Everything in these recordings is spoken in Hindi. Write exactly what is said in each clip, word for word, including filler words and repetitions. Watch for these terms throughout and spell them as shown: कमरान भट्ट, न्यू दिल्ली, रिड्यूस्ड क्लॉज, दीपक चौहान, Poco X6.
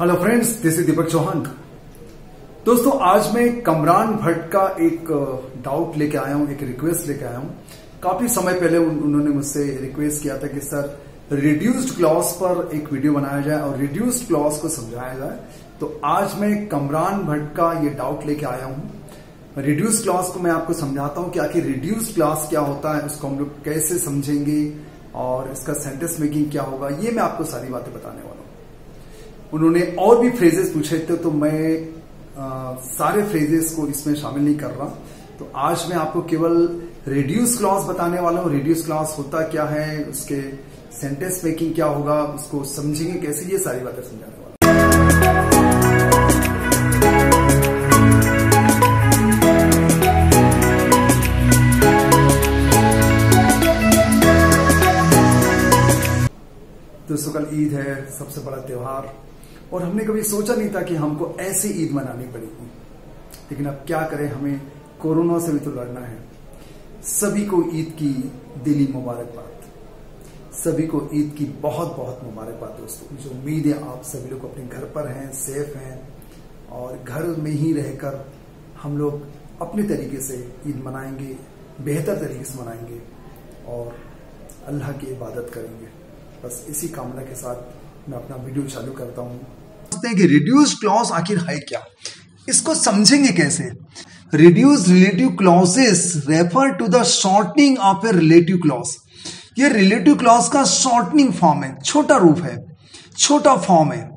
Hello friends, this is दीपक चौहान। दोस्तों, आज मैं कमरान भट्ट का एक डाउट लेके आया हूं, एक रिक्वेस्ट लेके आया हूं। काफी समय पहले उन, उन्होंने मुझसे रिक्वेस्ट किया था कि सर रिड्यूस्ड क्लॉज पर एक वीडियो बनाया जाए और रिड्यूस्ड क्लॉज को समझाया जाए। तो आज मैं कमरान भट्ट का ये डाउट लेके आया हूं। रिड्यूस्ड क्लॉज को मैं आपको समझाता हूं कि आखिर रिड्यूस्ड क्लॉज क्या होता है, उसको हम लोग कैसे समझेंगे और इसका सेंटेंस मेकिंग क्या होगा, ये मैं आपको सारी बातें बताने वाला हूं। उन्होंने और भी फ्रेजेस पूछे थे तो मैं आ, सारे फ्रेजेस को इसमें शामिल नहीं कर रहा। तो आज मैं आपको केवल रिड्यूस्ड क्लॉज बताने वाला हूँ। रिड्यूस्ड क्लॉज होता क्या है, उसके सेंटेंस मेकिंग क्या होगा, उसको समझेंगे कैसे, ये सारी बातें समझाने वाला हूँ। दोस्तों, कल ईद है, सबसे बड़ा त्योहार, और हमने कभी सोचा नहीं था कि हमको ऐसी ईद मनानी पड़ेगी। लेकिन अब क्या करें, हमें कोरोना से भी तो लड़ना है। सभी को ईद की दिली मुबारकबाद, सभी को ईद की बहुत बहुत मुबारकबाद। दोस्तों, मुझे उम्मीद है आप सभी लोग अपने घर पर हैं, सेफ हैं, और घर में ही रहकर हम लोग अपने तरीके से ईद मनाएंगे, बेहतर तरीके से मनाएंगे और अल्लाह की इबादत करेंगे। बस इसी कामना के साथ मैं अपना वीडियो चालू करता हूँ। कि रिड्यूस्ड क्लॉज आखिर है क्या, इसको समझेंगे कैसे। Reduce relative clauses refer to the shortening of a relative clause. ये रिलेटिव क्लॉज का शॉर्टनिंग फॉर्म है, छोटा रूप है, छोटा फॉर्म है,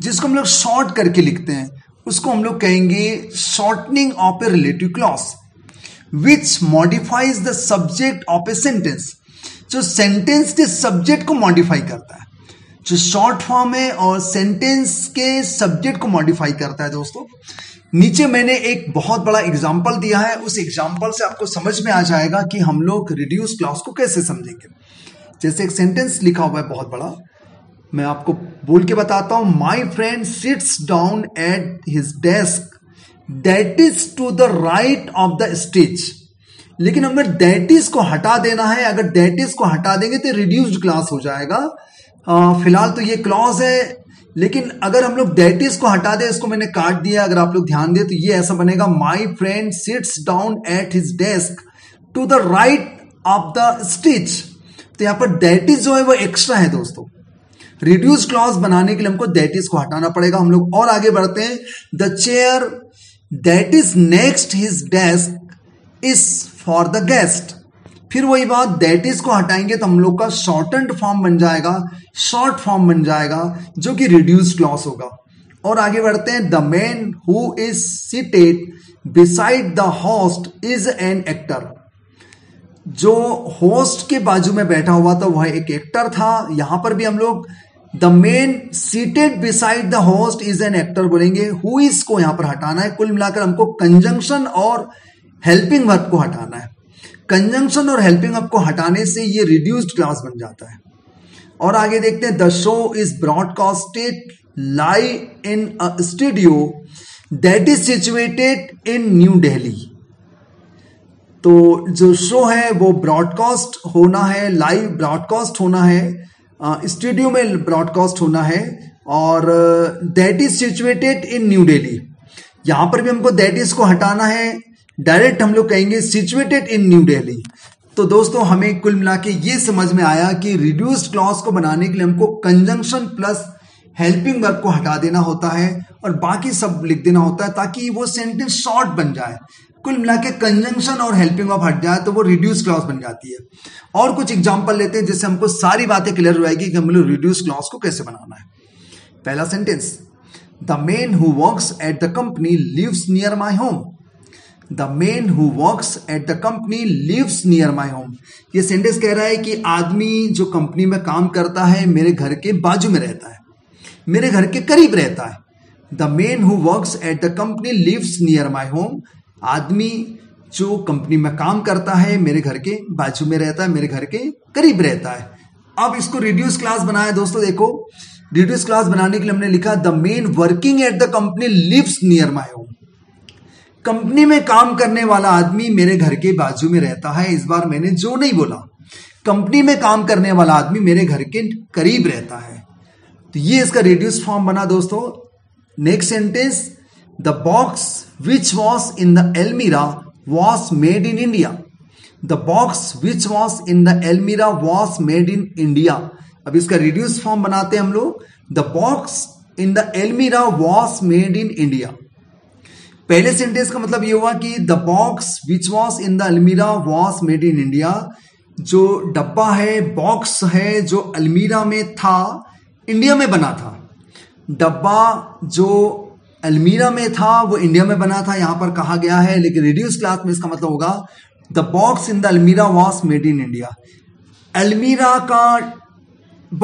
जिसको हम लोग शॉर्ट करके लिखते हैं। उसको हम लोग कहेंगे shortening of a relative clause which modifies the subject of a sentence. जो सेंटेंस के सब्जेक्ट को मॉडिफाई करता है, जो शॉर्ट फॉर्म है और सेंटेंस के सब्जेक्ट को मॉडिफाई करता है। दोस्तों, नीचे मैंने एक बहुत बड़ा एग्जांपल दिया है, उस एग्जांपल से आपको समझ में आ जाएगा कि हम लोग रिड्यूस्ड क्लॉज को कैसे समझेंगे। जैसे एक सेंटेंस लिखा हुआ है बहुत बड़ा, मैं आपको बोल के बताता हूँ। My friend sits down at his desk that is to the right of the stage. लेकिन हमें दैट इज को हटा देना है। अगर दैट इज को हटा देंगे तो रिड्यूस्ड क्लॉज हो जाएगा। फिलहाल तो ये क्लॉज है, लेकिन अगर हम लोग दैट इज को हटा दें, इसको मैंने काट दिया, अगर आप लोग ध्यान दें तो ये ऐसा बनेगा, my friend sits down at his desk to the right of the stitch. तो यहाँ पर दैट इज जो है वो एक्स्ट्रा है। दोस्तों, रिड्यूस्ड क्लॉज बनाने के लिए हमको दैट इज को हटाना पड़ेगा। हम लोग और आगे बढ़ते हैं। The chair that is next his desk is for the guest. फिर वही बात, दैट इज को हटाएंगे तो हम लोग का शॉर्टेंड फॉर्म बन जाएगा, शॉर्ट फॉर्म बन जाएगा, जो कि रिड्यूस्ड क्लॉज होगा। और आगे बढ़ते हैं। The man who is seated beside the host is an actor. जो होस्ट के बाजू में बैठा हुआ था वह एक एक्टर था। यहां पर भी हम लोग the man seated beside the host is an actor बोलेंगे। हु इज को यहां पर हटाना है। कुल मिलाकर हमको कंजंक्शन और हेल्पिंग वर्ब को हटाना है। कंजंक्शन और हेल्पिंग वर्ब को हटाने से ये रिड्यूस्ड क्लॉज बन जाता है। और आगे देखते हैं। The show is broadcasted live in a studio that is situated in न्यू दिल्ली। तो जो शो है वो ब्रॉडकास्ट होना है, लाइव ब्रॉडकास्ट होना है, स्टूडियो में ब्रॉडकास्ट होना है, और that is situated in न्यू दिल्ली। यहाँ पर भी हमको दैट इज को हटाना है। डायरेक्ट हम लोग कहेंगे सिचुएटेड इन न्यू दिल्ली। तो दोस्तों, हमें कुल मिला के ये समझ में आया कि रिड्यूस्ड क्लॉज को बनाने के लिए हमको कंजंक्शन प्लस हेल्पिंग वर्ब को हटा देना होता है और बाकी सब लिख देना होता है, ताकि वो सेंटेंस शॉर्ट बन जाए। कुल मिला के कंजंक्शन और हेल्पिंग वर्ब हट जाए तो वो रिड्यूस्ड क्लॉज बन जाती है। और कुछ एग्जाम्पल लेते हैं जिससे हमको सारी बातें क्लियर हो जाएगी कि हम लोग रिड्यूस्ड क्लॉज को कैसे बनाना है। पहला sentence, the man who works at the company lives near my home. The man who works at the company lives near my home. ये सेंटेंस कह रहा है कि आदमी जो कंपनी में काम करता है मेरे घर के बाजू में रहता है, मेरे घर के करीब रहता है। The man who works at the company lives near my home. आदमी जो कंपनी में काम करता है मेरे घर के बाजू में रहता है, मेरे घर के करीब रहता है। अब इसको रिड्यूस्ड क्लॉज बनाया। दोस्तों देखो, रिड्यूस्ड क्लॉज बनाने के लिए हमने लिखा the man working at the company lives near my home. Company में काम करने वाला आदमी मेरे घर के बाजू में रहता है। इस बार मैंने जो नहीं बोला, कंपनी में काम करने वाला आदमी मेरे घर के करीब रहता है। तो ये इसका रिड्यूस्ड फॉर्म बना दोस्तों। Next sentence, the box which was in the almirah was made in India. The box which was in the almirah was made in India. अब इसका रिड्यूस्ड फॉर्म बनाते हैं हम लोग, the box in the almirah was made in India. पहले सेंटेंस का मतलब ये हुआ कि the box which was in the almirah was made in India. जो डब्बा है, बॉक्स है, जो अलमीरा में था, इंडिया में बना था। डब्बा जो अलमीरा में था वो इंडिया में बना था, यहाँ पर कहा गया है। लेकिन रिड्यूस क्लास में इसका मतलब होगा the box in the almirah was made in India. अलमीरा का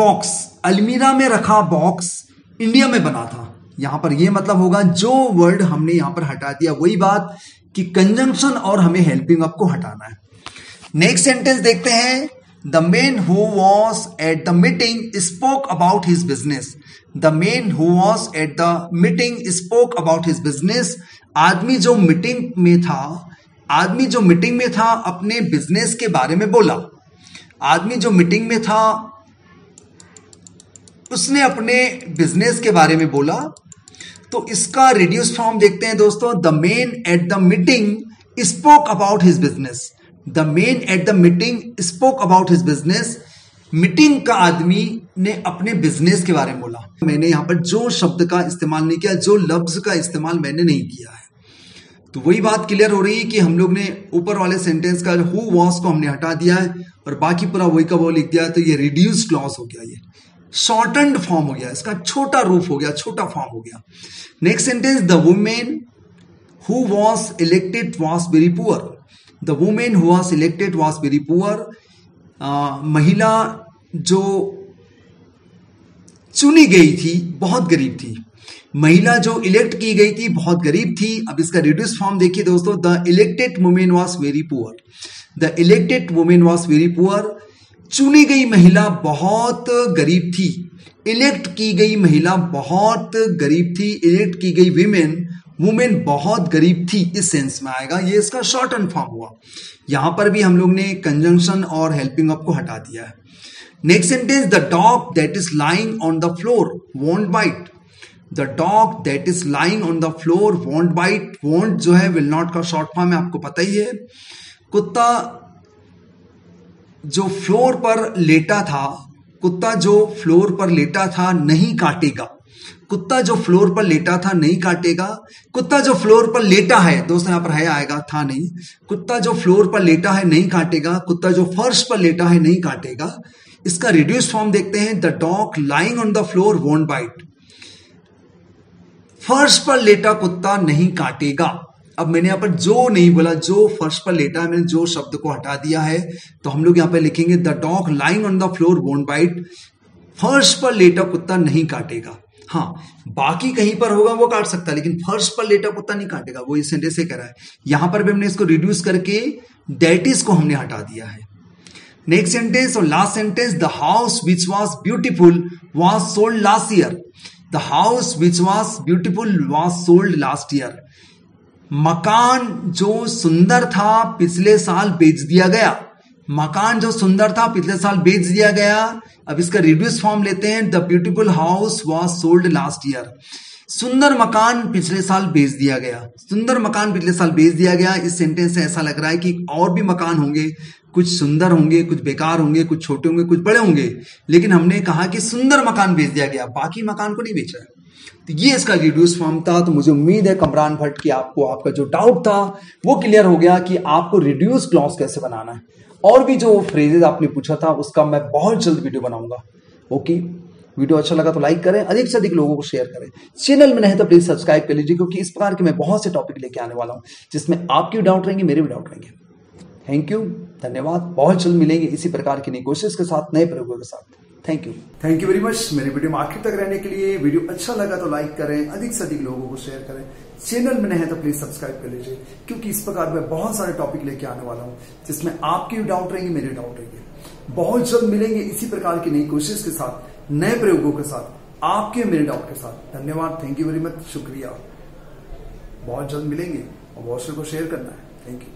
बॉक्स, अलमीरा में रखा बॉक्स इंडिया में बना था, यहाँ पर ये मतलब होगा। जो वर्ड हमने यहाँ पर हटा दिया, वही बात कि कंजंक्शन और हमें हेल्पिंग अप को हटाना है। नेक्स्ट सेंटेंस देखते हैं, the man who was at the meeting spoke about his business. The man who was at the meeting spoke about his business. आदमी जो मीटिंग में था, आदमी जो मीटिंग में था अपने बिजनेस के बारे में बोला। आदमी जो मीटिंग में था उसने अपने बिजनेस के बारे में बोला। तो इसका रिड्यूस्ड फॉर्म देखते हैं दोस्तों, the man at the meeting spoke about his business. The man at the meeting spoke about his business. Meeting का आदमी ने अपने बिजनेस के बारे में बोला। मैंने यहाँ पर जो शब्द का इस्तेमाल नहीं किया, जो लफ्ज का इस्तेमाल मैंने नहीं किया है। तो वही बात क्लियर हो रही है कि हम लोग ने ऊपर वाले सेंटेंस का हु वॉज को हमने हटा दिया है और बाकी पूरा वही का वो लिख दिया है। तो ये रिड्यूस्ड क्लॉज हो गया, ये शॉर्टेंड फॉर्म हो गया, इसका छोटा रूप हो गया, छोटा फॉर्म हो गया। Next sentence, the women who was elected was very poor. The women who was elected was very poor. महिला जो चुनी गई थी बहुत गरीब थी। महिला जो इलेक्ट की गई थी बहुत गरीब थी। अब इसका रिड्यूस्ड फॉर्म देखिए दोस्तों, the elected women was very poor. The elected women was very poor. चुनी गई महिला बहुत गरीब थी। इलेक्ट की गई महिला बहुत गरीब थी। इलेक्ट की गई वीमेन वुमेन बहुत गरीब थी, इस सेंस में आएगा। ये इसका शॉर्ट एंड फॉर्म हुआ। यहाँ पर भी हम लोग ने कंजंक्शन और हेल्पिंग अप को हटा दिया है। Next sentence, the dog that is lying on the floor won't bite. The dog that is lying on the floor won't bite. Won't जो है विल नॉट का शॉर्ट फॉर्म है, आपको पता ही है। कुत्ता जो फ्लोर पर लेटा था, कुत्ता जो फ्लोर पर लेटा था नहीं काटेगा। कुत्ता जो फ्लोर पर लेटा था नहीं काटेगा। कुत्ता जो फ्लोर पर लेटा है दोस्तों, यहाँ पर है आएगा, था नहीं। कुत्ता जो फ्लोर पर लेटा है नहीं काटेगा। कुत्ता जो फर्श पर लेटा है नहीं काटेगा। इसका रिड्यूस्ड फॉर्म देखते हैं, the dog lying on the floor won't bite. फर्श पर लेटा कुत्ता नहीं काटेगा। अब मैंने यहाँ पर जो नहीं बोला, जो फर्श पर लेटा है, मैंने जो शब्द को हटा दिया है। तो हम लोग यहाँ पर लिखेंगे, the dog lying on the floor won't bite. फर्श पर लेटा कुत्ता नहीं काटेगा। हाँ, बाकी कहीं पर होगा वो काट सकता है, लेकिन फर्श पर लेटा कुत्ता नहीं काटेगा, वो इस सेंटेंस से कह रहा है। यहां पर भी हमने इसको रिड्यूस करके दैट इज को हमने हटा दिया है। नेक्स्ट सेंटेंस और last sentence, the house which was beautiful was sold last year. The house which was beautiful was sold last year. मकान जो सुंदर था पिछले साल बेच दिया गया। मकान जो सुंदर था पिछले साल बेच दिया गया। अब इसका रिड्यूस्ड फॉर्म लेते हैं, the beautiful house was sold last year. सुंदर मकान पिछले साल बेच दिया गया। सुंदर मकान पिछले साल बेच दिया गया। इस सेंटेंस से ऐसा लग रहा है कि और भी मकान होंगे, कुछ सुंदर होंगे, कुछ बेकार होंगे, कुछ छोटे होंगे, कुछ बड़े होंगे, लेकिन हमने कहा कि सुंदर मकान बेच दिया गया, बाकी मकान को नहीं बेचा है। तो ये इसका रिड्यूस्ड फॉर्म था। तो मुझे उम्मीद है कमरान भट्ट कि आपको आपका जो डाउट था वो क्लियर हो गया कि आपको रिड्यूस्ड क्लॉज कैसे बनाना है। और भी जो फ्रेजेज आपने पूछा था उसका मैं बहुत जल्द वीडियो बनाऊंगा। ओके, वीडियो अच्छा लगा तो लाइक करें, अधिक से अधिक लोगों को शेयर करें। चैनल में नहीं तो प्लीज सब्सक्राइब कर लीजिए, क्योंकि इस प्रकार के मैं बहुत से टॉपिक लेके आने वाला हूं जिसमें आपके डाउट रहेंगे, मेरे भी डाउट रहेंगे। थैंक यू, धन्यवाद। बहुत जल्द मिलेंगे इसी प्रकार की नई कोशिश के साथ, नए प्रयोगों के साथ। Thank you thank you very much मेरे वीडियो में आखिर तक रहने के लिए। वीडियो अच्छा लगा तो लाइक करें, अधिक से अधिक लोगों को शेयर करें। चैनल में नए हैं तो प्लीज सब्सक्राइब कर लीजिए, क्योंकि इस प्रकार मैं बहुत सारे टॉपिक लेके आने वाला हूँ जिसमें आपके भी डाउट रहेंगे, मेरे डाउट रहेंगे। बहुत जल्द मिलेंगे इसी प्रकार की नई कोशिश के साथ, नए प्रयोगों के साथ, आपके मेरे डाउट के साथ। धन्यवाद, थैंक यू वेरी मच, शुक्रिया। बहुत जल्द मिलेंगे और बहुत से को शेयर करना है। Thank you.